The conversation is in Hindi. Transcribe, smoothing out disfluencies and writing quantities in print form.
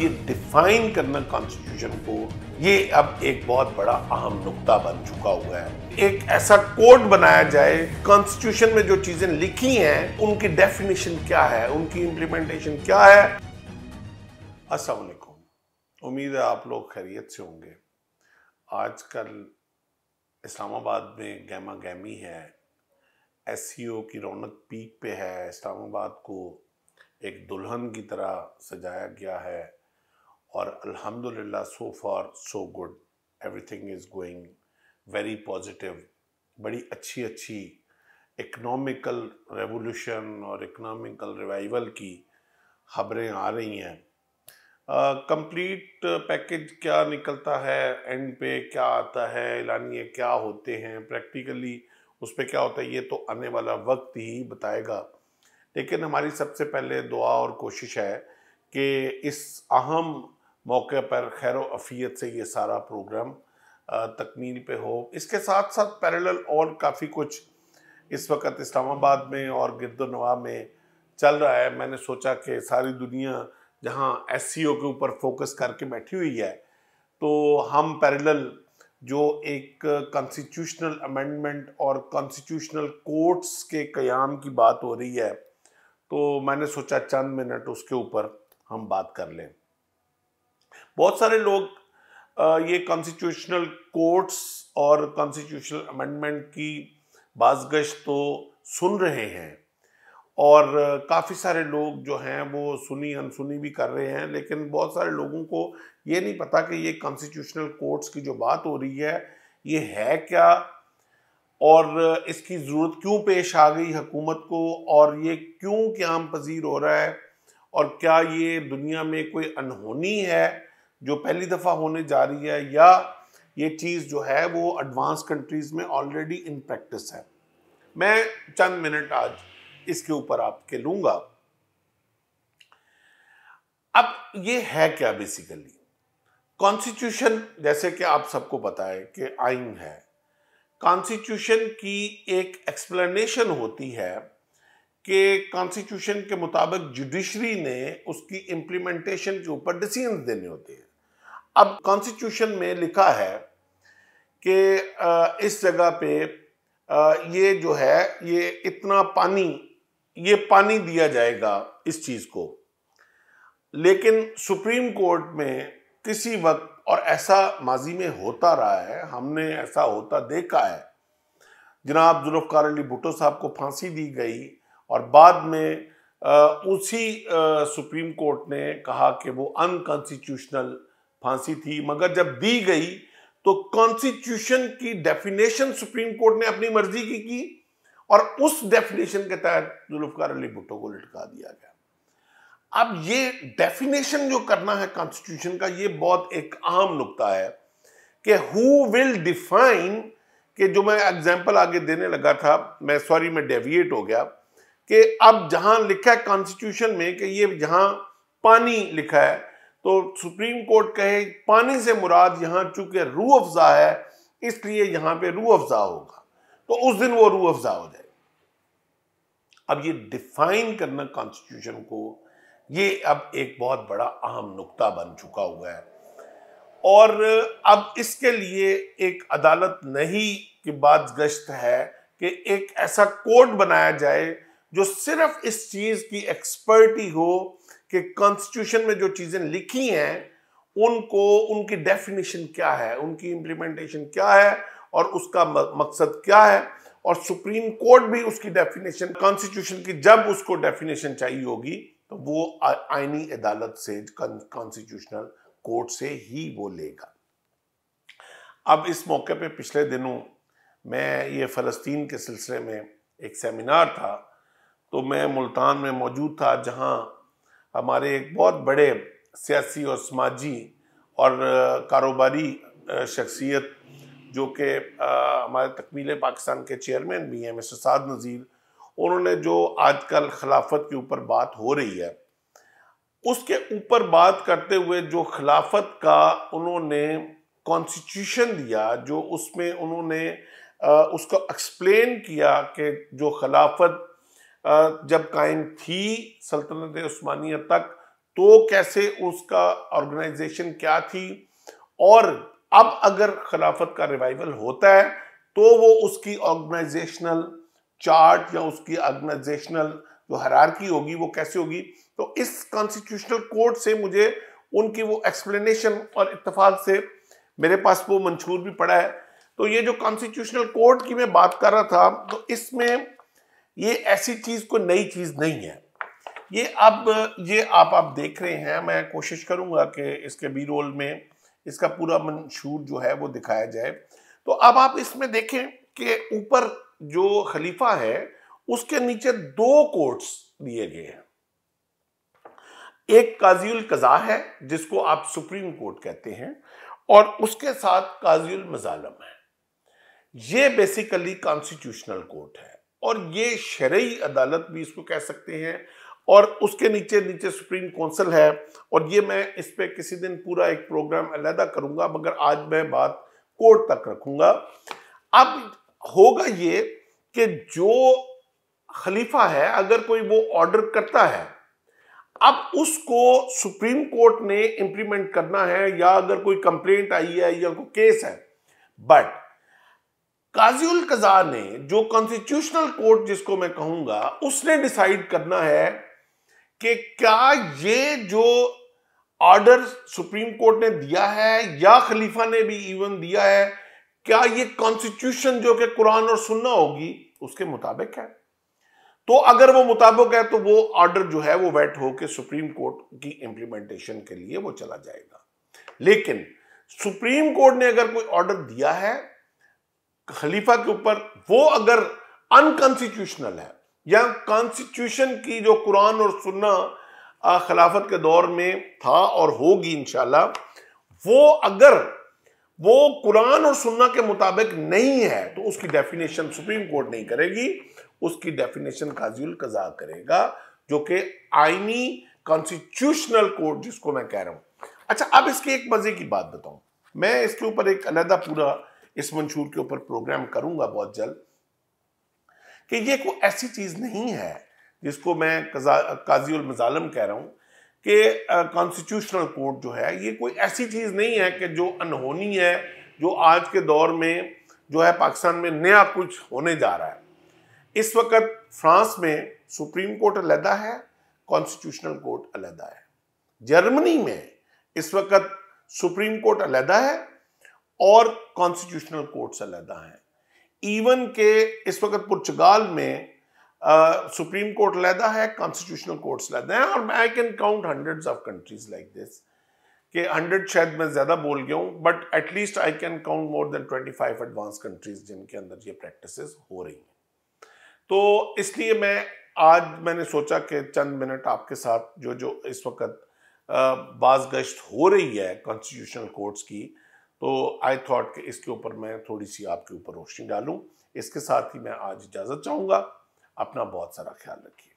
ये डिफाइन करना कॉन्स्टिट्यूशन को, ये अब एक बहुत बड़ा अहम नुक्ता बन चुका हुआ है। एक ऐसा कोड बनाया जाए, कॉन्स्टिट्यूशन में जो चीजें लिखी हैं उनकी डेफिनेशन क्या है, उनकी इम्प्लीमेंटेशन क्या है। अस्सलाम वालेकुम, उम्मीद है आप लोग खैरियत से होंगे। आजकल इस्लामाबाद में गैमा गैमी है, SEO की रौनक पीक पे है। इस्लामाबाद को एक दुल्हन की तरह सजाया गया है और अल्हम्दुलिल्लाह so far so good, everything is going very positive. बड़ी अच्छी अच्छी इकनॉमिकल रेवोल्यूशन और इकनॉमिकल रिवाइवल की खबरें आ रही हैं। कंप्लीट पैकेज क्या निकलता है, एंड पे क्या आता है, एलानिए क्या होते हैं, प्रैक्टिकली उस पर क्या होता है, ये तो आने वाला वक्त ही बताएगा। लेकिन हमारी सबसे पहले दुआ और कोशिश है कि इस अहम मौके पर खैर अफियत से ये सारा प्रोग्राम तकमील पे हो। इसके साथ साथ पैरेलल और काफ़ी कुछ इस वक्त इस्लामाबाद में और गिरदोनवा में चल रहा है। मैंने सोचा कि सारी दुनिया जहां SEO के ऊपर फोकस करके बैठी हुई है, तो हम पैरेलल जो एक कॉन्स्टिट्यूशनल अमेंडमेंट और कॉन्स्टिट्यूशनल कोर्ट्स के क़याम की बात हो रही है, तो मैंने सोचा चंद मिनट उसके ऊपर हम बात कर लें। बहुत सारे लोग ये कॉन्स्टिट्यूशनल कोर्ट्स और कॉन्स्टिट्यूशनल अमेंडमेंट की बाज़गश्त तो सुन रहे हैं और काफ़ी सारे लोग जो हैं वो सुनी अनसुनी भी कर रहे हैं, लेकिन बहुत सारे लोगों को ये नहीं पता कि ये कॉन्स्टिट्यूशनल कोर्ट्स की जो बात हो रही है ये है क्या और इसकी ज़रूरत क्यों पेश आ गई हुकूमत को, और ये क्यों क़याम पजीर हो रहा है, और क्या ये दुनिया में कोई अनहोनी है जो पहली दफ़ा होने जा रही है, या ये चीज़ जो है वो एडवांस कंट्रीज़ में ऑलरेडी इन प्रैक्टिस है। मैं चंद मिनट आज इसके ऊपर आपके लूंगा। अब ये है क्या, बेसिकली कॉन्स्टिट्यूशन जैसे कि आप सबको पता है कि आइन है। कॉन्स्टिट्यूशन की एक एक्सप्लेनेशन होती है कि कॉन्स्टिट्यूशन के मुताबिक जुडिशरी ने उसकी इंप्लीमेंटेशन के ऊपर डिसीजन देने होते हैं। अब कॉन्स्टिट्यूशन में लिखा है कि इस जगह पे ये जो है ये इतना पानी, ये पानी दिया जाएगा इस चीज़ को, लेकिन सुप्रीम कोर्ट में किसी वक्त, और ऐसा माजी में होता रहा है, हमने ऐसा होता देखा है। जनाब जुल्फ़िकार अली भुट्टो साहब को फांसी दी गई और बाद में उसी सुप्रीम कोर्ट ने कहा कि वो अनकॉन्स्टिट्यूशनल फांसी थी, मगर जब दी गई तो कॉन्स्टिट्यूशन की डेफिनेशन सुप्रीम कोर्ट ने अपनी मर्जी की और उस डेफिनेशन के तहत जुल्फ़िकार अली भुट्टो को लटका दिया गया। अब ये डेफिनेशन जो करना है कॉन्स्टिट्यूशन का, ये बहुत एक अहम नुक्ता है कि हु विल डिफाइन, कि जो मैं एग्जांपल आगे देने लगा था, मैं सॉरी मैं डेविएट हो गया, कि अब जहां लिखा है कॉन्स्टिट्यूशन में कि ये जहां पानी लिखा है, तो सुप्रीम कोर्ट कहे पानी से मुराद यहाँ चूंकि रूह अफ़ज़ा है इसलिए यहाँ पे रूह अफ़ज़ा होगा, तो उस दिन वो रूह अफ़ज़ा हो जाएगी। अब ये डिफाइन करना कॉन्स्टिट्यूशन को, ये अब एक बहुत बड़ा अहम नुक्ता बन चुका हुआ है। और अब इसके लिए एक अदालत नहीं की बात गश्त है कि एक ऐसा कोड बनाया जाए जो सिर्फ इस चीज़ की एक्सपर्टी हो कि कॉन्स्टिट्यूशन में जो चीज़ें लिखी हैं उनको, उनकी डेफिनेशन क्या है, उनकी इम्प्लीमेंटेशन क्या है और उसका मकसद क्या है। और सुप्रीम कोर्ट भी उसकी डेफिनेशन, कॉन्स्टिट्यूशन की जब उसको डेफिनेशन चाहिए होगी तो वो आइनी अदालत से, कॉन्स्टिट्यूशनल कोर्ट से ही वो लेगा। अब इस मौके पे पिछले दिनों मैं ये फ़लस्तीन के सिलसिले में एक सेमिनार था, तो मैं मुल्तान में मौजूद था, जहाँ हमारे एक बहुत बड़े सियासी और समाजी और कारोबारी शख्सियत जो कि हमारे तकमील पाकिस्तान के चेयरमैन भी हैं, मिस्टर साद नज़ीर, उन्होंने जो आजकल खिलाफत के ऊपर बात हो रही है उसके ऊपर बात करते हुए जो खिलाफत का उन्होंने कॉन्स्टिट्यूशन दिया, जो उसमें उन्होंने उसको एक्सप्लेन किया कि जो खिलाफत जब कायम थी सल्तनत उस्मानिया तक तो कैसे उसका ऑर्गेनाइजेशन क्या थी, और अब अगर खिलाफत का रिवाइवल होता है तो वो उसकी ऑर्गेनाइजेशनल चार्ट या उसकी ऑर्गेनाइजेशनल जो हायरार्की होगी वो कैसे होगी। तो इस कॉन्स्टिट्यूशनल कोर्ट से मुझे उनकी वो एक्सप्लेनेशन और इत्तेफाक से मेरे पास वो मंशूर भी पड़ा है। तो ये जो कॉन्स्टिट्यूशनल कोर्ट की मैं बात कर रहा था, तो इसमें ये ऐसी चीज़ कोई नई चीज़ नहीं है। ये आप देख रहे हैं, मैं कोशिश करूँगा कि इसके बी रोल में इसका पूरा मंशूर जो है वो दिखाया जाए। तो अब आप इसमें देखें कि ऊपर जो खलीफा है उसके नीचे दो कोर्ट्स दिए गए हैं। एक काजी उल कज़ा है जिसको आप सुप्रीम कोर्ट कहते हैं, और उसके साथ काजी उल मज़ालिम है। ये बेसिकली कॉन्स्टिट्यूशनल कोर्ट है और ये शरई अदालत भी इसको कह सकते हैं, और उसके नीचे सुप्रीम कौंसिल है। और ये मैं इस पर किसी दिन पूरा एक प्रोग्राम अलहदा करूँगा, मगर आज मैं बात कोर्ट तक रखूँगा। अब होगा ये कि जो खलीफा है अगर कोई वो ऑर्डर करता है, अब उसको सुप्रीम कोर्ट ने इंप्लीमेंट करना है, या अगर कोई कंप्लेंट आई है या कोई केस है। बट काजी उल कज़ा ने, जो कॉन्स्टिट्यूशनल कोर्ट जिसको मैं कहूँगा, उसने डिसाइड करना है कि क्या ये जो ऑर्डर सुप्रीम कोर्ट ने दिया है या खलीफा ने भी इवन दिया है, क्या ये कॉन्स्टिट्यूशन जो कि कुरान और सुन्ना होगी उसके मुताबिक है। तो अगर वो मुताबिक है तो वो ऑर्डर जो है वो वेट होके सुप्रीम कोर्ट की इम्प्लीमेंटेशन के लिए वो चला जाएगा। लेकिन सुप्रीम कोर्ट ने अगर कोई ऑर्डर दिया है खलीफा के ऊपर, वो अगर अनकॉन्स्टिट्यूशनल है या कॉन्स्टिट्यूशन की जो कुरान और सुन्ना खिलाफत के दौर में था और होगी इंशाल्लाह, वो अगर वो कुरान और सुन्ना के मुताबिक नहीं है तो उसकी डेफिनेशन सुप्रीम कोर्ट नहीं करेगी, उसकी डेफिनेशन काजी उल कज़ा करेगा, जो कि आईनी कॉन्स्टिट्यूशनल कोर्ट जिसको मैं कह रहा हूं। अच्छा, अब इसकी एक मजे की बात बताऊं, मैं इसके ऊपर एक अलहदा पूरा इस मंशूर के ऊपर प्रोग्राम करूंगा बहुत जल्द, कि ये कोई ऐसी चीज नहीं है जिसको मैं काजी उल मज़ालिम कह रहा हूं कि कॉन्स्टिट्यूशनल कोर्ट जो है ये कोई ऐसी चीज नहीं है कि जो अनहोनी है, जो आज के दौर में जो है पाकिस्तान में नया कुछ होने जा रहा है। इस वक्त फ्रांस में सुप्रीम कोर्ट अलहदा है, कॉन्स्टिट्यूशनल कोर्ट अलहदा है। जर्मनी में इस वक्त सुप्रीम कोर्ट अलहदा है और कॉन्स्टिट्यूशनल कोर्ट्स अलहदा हैं। इवन के इस वक्त पुर्तगाल में सुप्रीम कोर्ट अलहदा है, कॉन्स्टिट्यूशनल कोर्ट्स अलहदा हैं। और I can count hundreds of countries like this, कि 100 शायद मैं ज़्यादा बोल गया हूँ, but at least I can count more than 25 advance countries जिनके अंदर ये प्रैक्टिसेस हो रही हैं। तो इसलिए मैंने सोचा कि चंद मिनट आपके साथ जो इस वक्त बाज़गश्त हो रही है कॉन्स्टिट्यूशनल कोर्ट्स की, तो आई थॉट कि इसके ऊपर मैं थोड़ी सी आपके ऊपर रोशनी डालूं। इसके साथ ही मैं आज इजाज़त चाहूँगा। अपना बहुत सारा ख्याल रखिए।